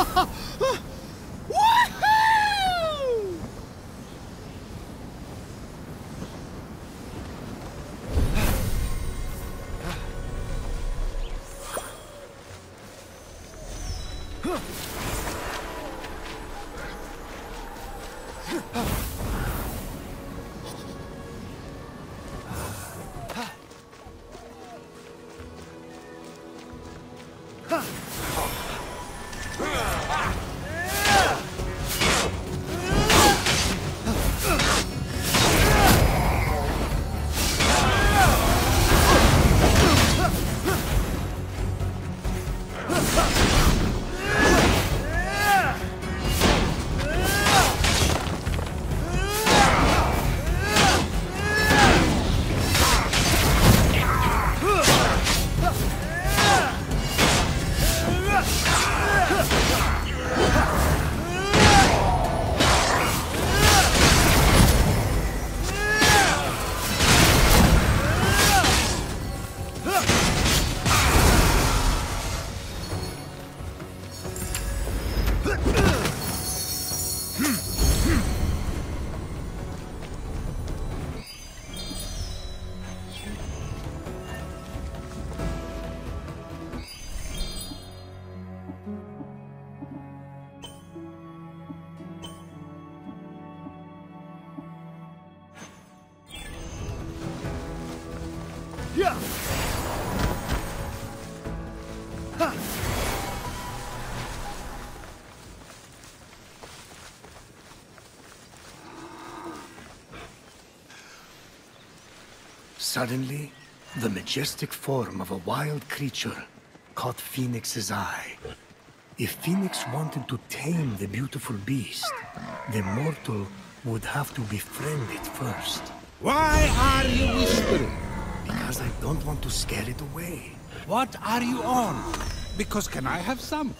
Woohoo! Suddenly, the majestic form of a wild creature caught Phoenix's eye. If Phoenix wanted to tame the beautiful beast, the mortal would have to befriend it first. Why are you whispering? Because I don't want to scare it away. What are you on? Because can I have some?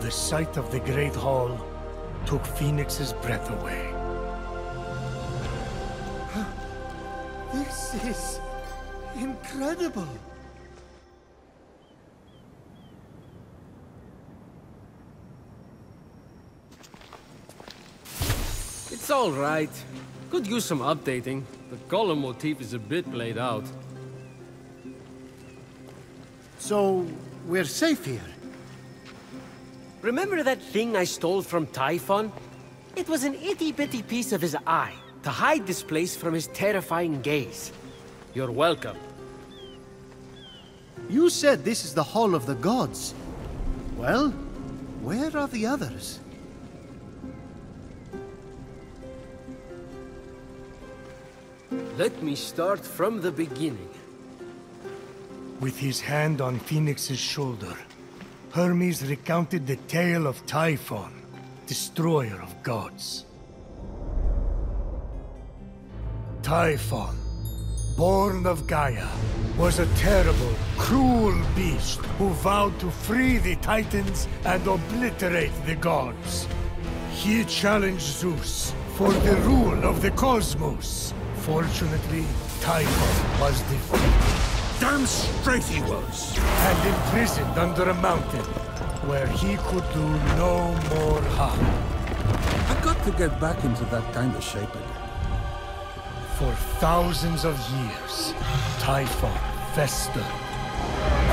The sight of the Great Hall took Phoenix's breath away. This is incredible! It's all right. Could use some updating. The column motif is a bit played out. So, we're safe here? Remember that thing I stole from Typhon? It was an itty-bitty piece of his eye, to hide this place from his terrifying gaze. You're welcome. You said this is the Hall of the Gods. Well, where are the others? Let me start from the beginning. With his hand on Phoenix's shoulder, Hermes recounted the tale of Typhon, destroyer of gods. Typhon, born of Gaia, was a terrible, cruel beast who vowed to free the Titans and obliterate the gods. He challenged Zeus for the rule of the cosmos. Fortunately, Typhon was defeated. Damn straight he was! And imprisoned under a mountain, where he could do no more harm. I got to get back into that kind of shape again. For thousands of years, Typhon festered,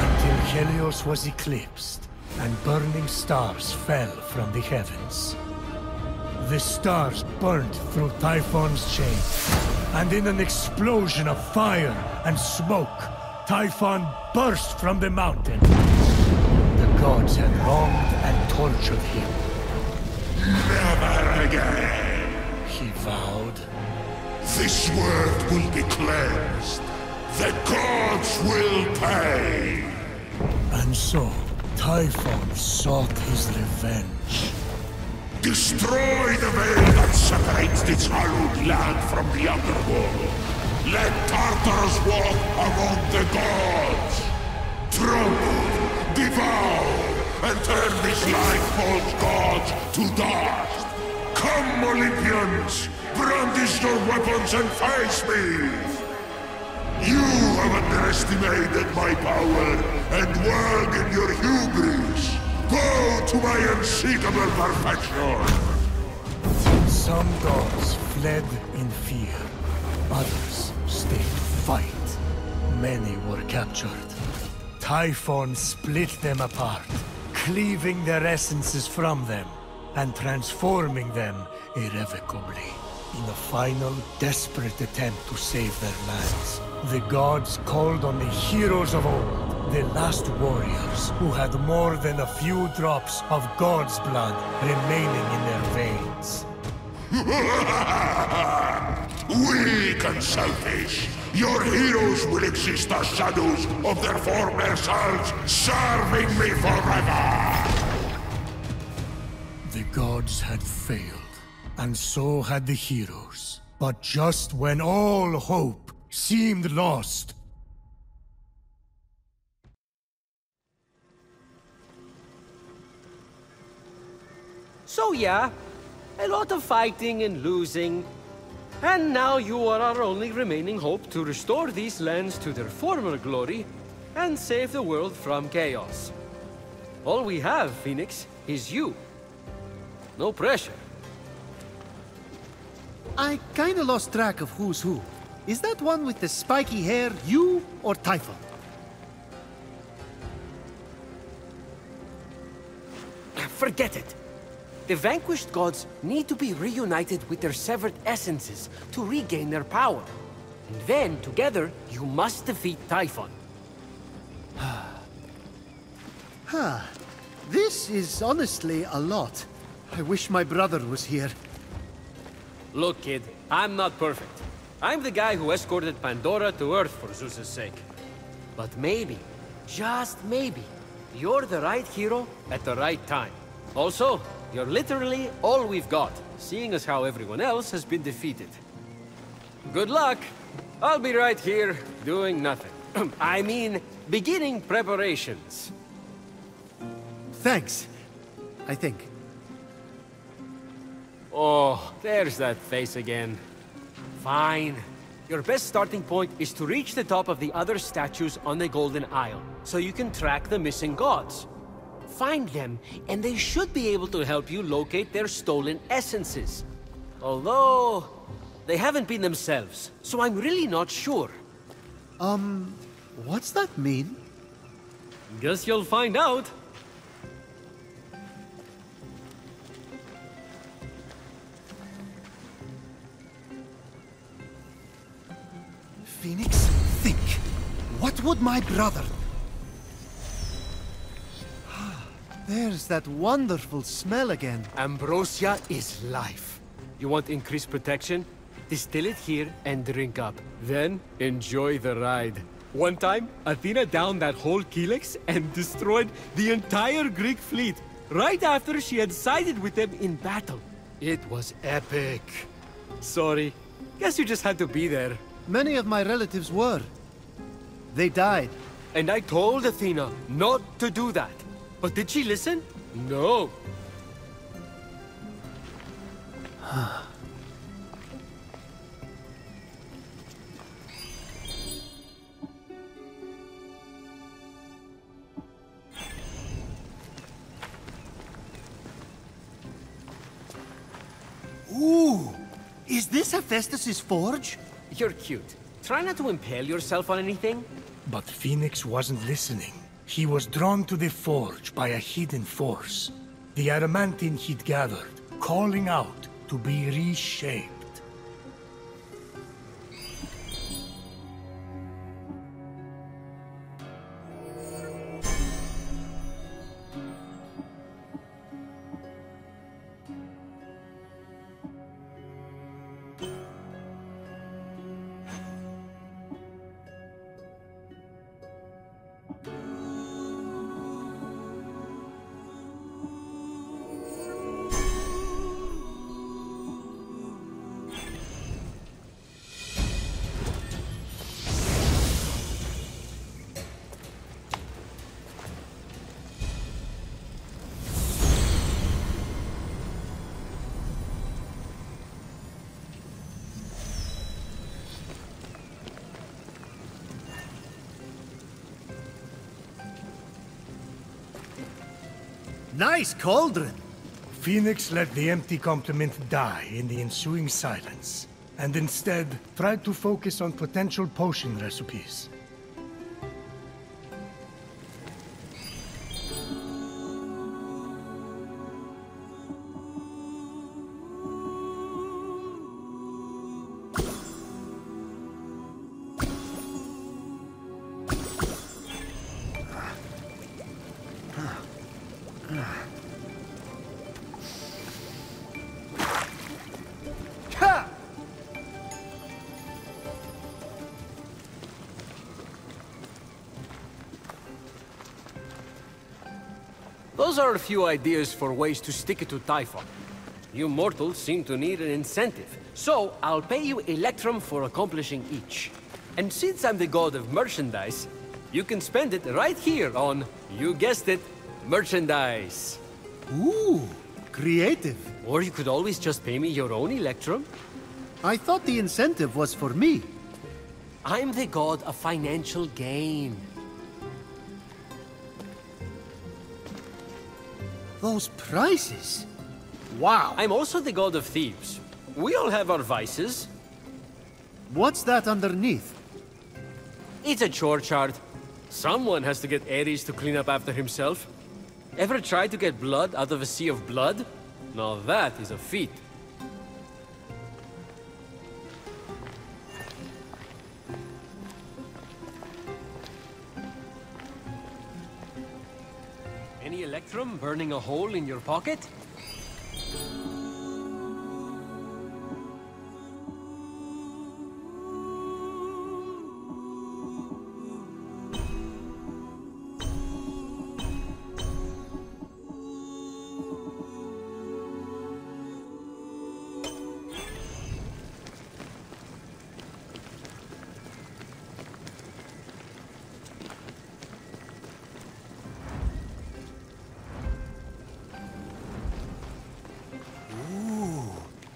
until Helios was eclipsed, and burning stars fell from the heavens. The stars burnt through Typhon's chains, and in an explosion of fire and smoke, Typhon burst from the mountain. The gods had wronged and tortured him. Never again, he vowed. This world will be cleansed. The gods will pay. And so, Typhon sought his revenge. Destroy the veil that separates this hallowed land from the underworld. Let Tartarus walk among the gods! Trample, devour, and turn this life false gods to dust! Come, Olympians! Brandish your weapons and face me! You have underestimated my power and world in your hubris! Bow to my unseekable perfection! Some gods fled in fear. Others stayed to fight. Many were captured. Typhon split them apart, cleaving their essences from them, and transforming them irrevocably. In a final, desperate attempt to save their lands, the gods called on the heroes of old, the last warriors who had more than a few drops of God's blood remaining in their veins. Weak and selfish, your heroes will exist as shadows of their former selves, serving me forever! The gods had failed. And so had the heroes. But just when all hope seemed lost... So yeah, a lot of fighting and losing. And now you are our only remaining hope to restore these lands to their former glory and save the world from chaos. All we have, Phoenix, is you. No pressure. I kinda lost track of who's who. Is that one with the spiky hair you or Typhon? Forget it. The vanquished gods need to be reunited with their severed essences to regain their power. And then, together, you must defeat Typhon. Huh. This is honestly a lot. I wish my brother was here. Look, kid, I'm not perfect. I'm the guy who escorted Pandora to Earth for Zeus's sake. But maybe, just maybe, you're the right hero at the right time. Also, you're literally all we've got, seeing as how everyone else has been defeated. Good luck! I'll be right here, doing nothing. I mean, beginning preparations. Thanks, I think. Oh, there's that face again. Fine. Your best starting point is to reach the top of the other statues on the Golden Isle, so you can track the missing gods. Find them, and they should be able to help you locate their stolen essences. Although, they haven't been themselves, so I'm really not sure. What's that mean? Guess you'll find out. Phoenix, think. What would my brother... There's that wonderful smell again. Ambrosia is life. You want increased protection? Distill it here and drink up. Then, enjoy the ride. One time, Athena downed that whole kylix and destroyed the entire Greek fleet, right after she had sided with them in battle. It was epic. Sorry. Guess you just had to be there. Many of my relatives were. They died. And I told Athena not to do that. But did she listen? No. Ooh! Is this Hephaestus's forge? You're cute. Try not to impale yourself on anything. But Phoenix wasn't listening. He was drawn to the forge by a hidden force. The Adamantine he'd gathered, calling out to be reshaped. Nice cauldron! Phoenix let the empty compliment die in the ensuing silence, and instead tried to focus on potential potion recipes. Those are a few ideas for ways to stick it to Typhon. You mortals seem to need an incentive, so I'll pay you Electrum for accomplishing each. And since I'm the god of merchandise, you can spend it right here on, you guessed it, merchandise. Ooh, creative. Or you could always just pay me your own Electrum. I thought the incentive was for me. I'm the god of financial gain. Those prices! Wow! I'm also the god of thieves. We all have our vices. What's that underneath? It's a chore chart. Someone has to get Ares to clean up after himself. Ever tried to get blood out of a sea of blood? Now that is a feat. Any Electrum burning a hole in your pocket?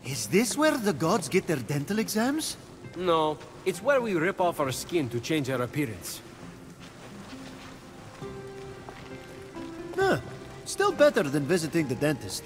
Is this where the gods get their dental exams? No, it's where we rip off our skin to change our appearance. Huh. Still better than visiting the dentist.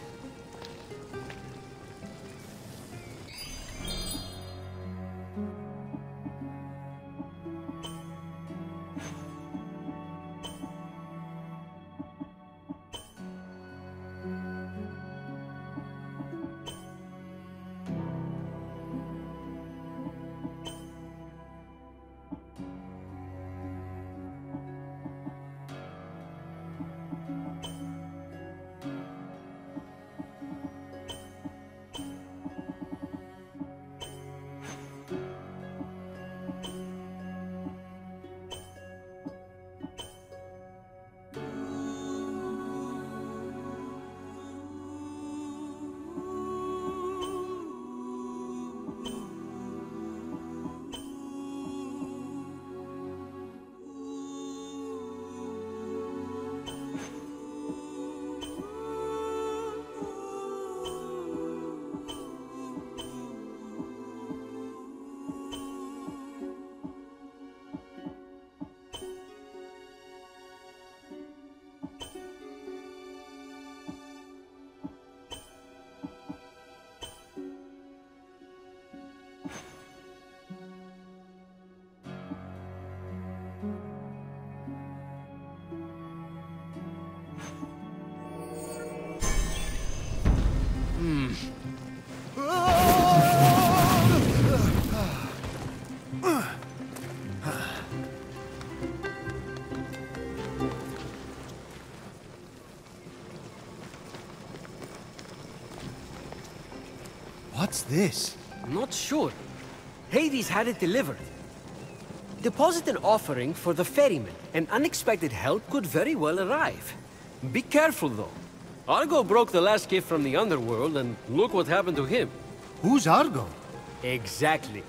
What's this? Not sure. Hades had it delivered. Deposit an offering for the ferryman. An unexpected help could very well arrive. Be careful, though. Argo broke the last gift from the underworld, and look what happened to him. Who's Argo? Exactly.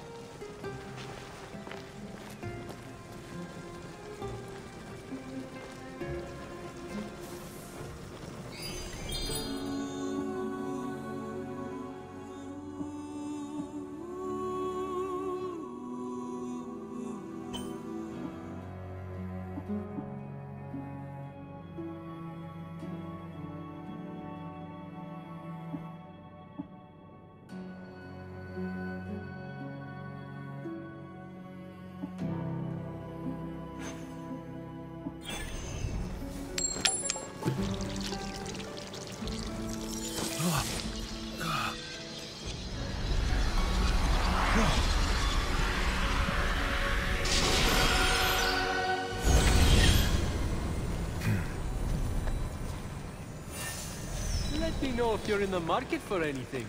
Let me know if you're in the market for anything.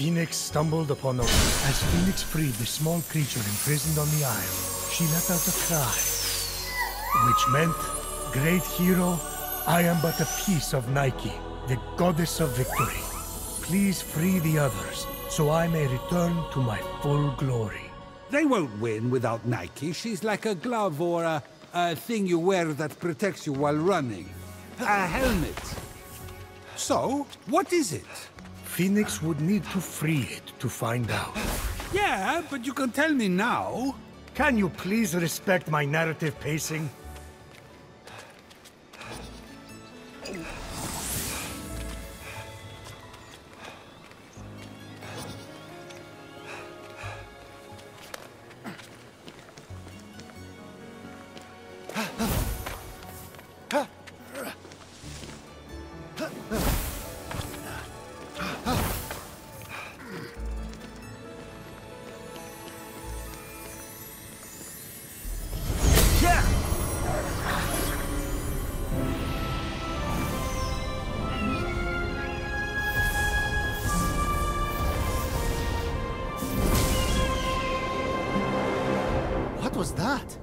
Phoenix stumbled upon us. As Phoenix freed the small creature imprisoned on the isle, she let out a cry, which meant, "Great hero, I am but a piece of Nike, the goddess of victory. Please free the others, so I may return to my full glory." They won't win without Nike. She's like a glove or a thing you wear that protects you while running. A helmet. So, what is it? Phoenix would need to free it to find out. Yeah, but you can tell me now. Can you please respect my narrative pacing? What was that?